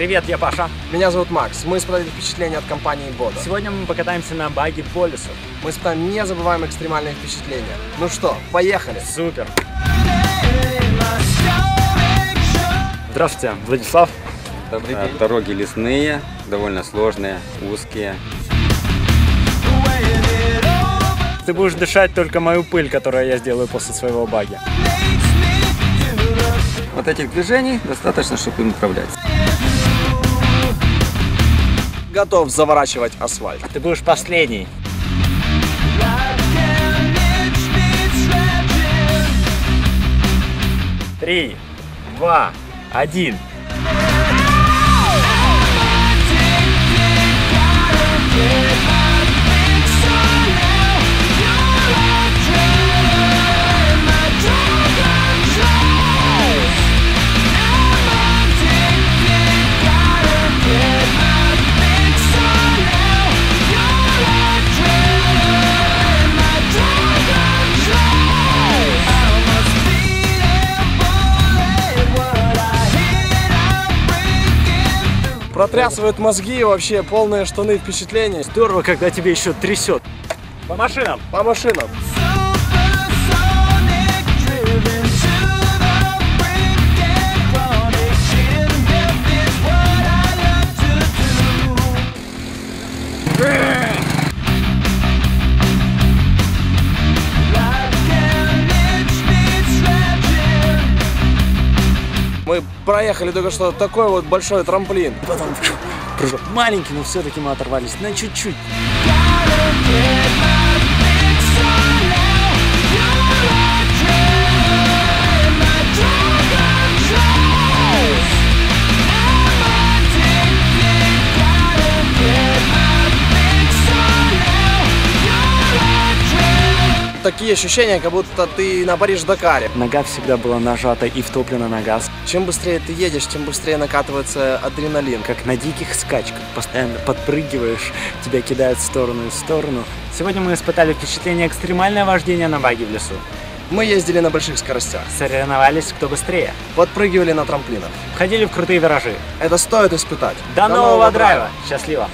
Привет, я Паша. Меня зовут Макс. Мы испытали впечатления от компании Bodo. Сегодня мы покатаемся на баге по лесу. Мы испытаем незабываемые экстремальные впечатления. Ну что, поехали! Супер! Здравствуйте, Владислав. Добрый день. Дороги лесные, довольно сложные, узкие. Ты будешь дышать только мою пыль, которую я сделаю после своего баги. Вот этих движений достаточно, чтобы им управлять. Готов заворачивать асфальт. Ты будешь последний. Три, два, один. Протрясывают мозги, вообще полные штаны впечатлений. Здорово, когда тебе еще трясет. По машинам! По машинам! Мы проехали только что такой вот большой трамплин. Потом прыжок маленький, но все-таки мы оторвались на чуть-чуть. Такие ощущения, как будто ты на Париж-Дакаре. Нога всегда была нажата и втоплена на газ. Чем быстрее ты едешь, тем быстрее накатывается адреналин. Как на диких скачках. Постоянно подпрыгиваешь, тебя кидают в сторону и в сторону. Сегодня мы испытали впечатление экстремальное вождение на баге в лесу. Мы ездили на больших скоростях. Соревновались, кто быстрее. Подпрыгивали на трамплинах. Входили в крутые виражи. Это стоит испытать. До нового драйва! Счастливо!